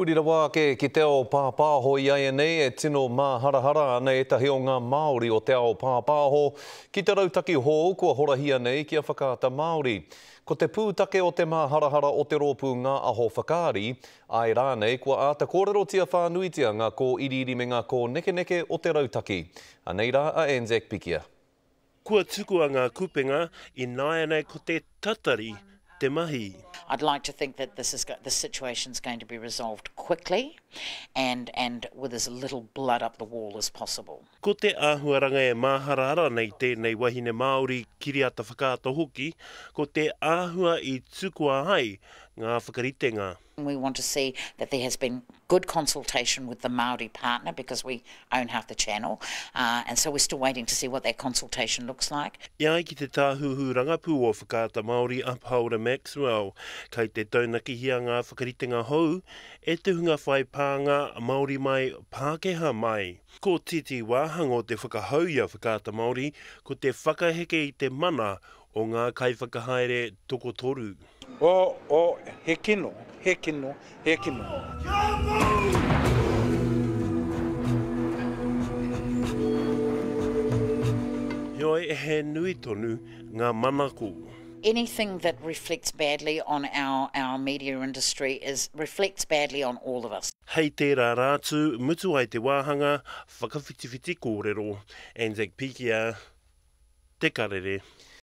Kurira wā ke ki te ao Pāpāho i aia nei e tino māharahara ana e tahi o ngā Māori o te ao Pāpāho ki te rautaki hou kua horahia nei kia whakaata Māori. Ko te pūtake o te māharahara o te rōpū Ngā Aho Whakaari, ai rānei kua āta kōrerotia whānuitia ngā kō iriiri me ngā kō nekeneke o te rautaki. Anei rā a Anzac Pikia. Kua tuku a ngā kupenga i nāianei ko te tatari. I'd like to think that this situation is going to be resolved quickly and with as little blood up the wall as possible. Ko te āhuaranga e māharahara nei tēnei wahine Māori kiriata whakaato hoki, ko te āhua I tuku a hai ngā whakaritenga. We want to see that there has been good consultation with the Māori partner because we own half the channel and so we're still waiting to see what that consultation looks like. Iai ki te tāhuhu rangapū o whakaata Māori a Paora Maxwell. Kei te taunakihia ngā whakaritenga hou e tuhunga whai pānga Māori mai Pākehā mai. Ko titi wāhango te whakahauia whakaata Māori ko te whakaheke I te mana o ngā kaiwhakahaere tokotoru. O hekino, hekino, hekino. Ioi e he nui tonu ngā manako. Anything that reflects badly on our media industry reflects badly on all of us. Hei te rā rātū, mutu ai te wāhanga, whakawhitiwhiti kōrero. Anzac Pikia, te karere.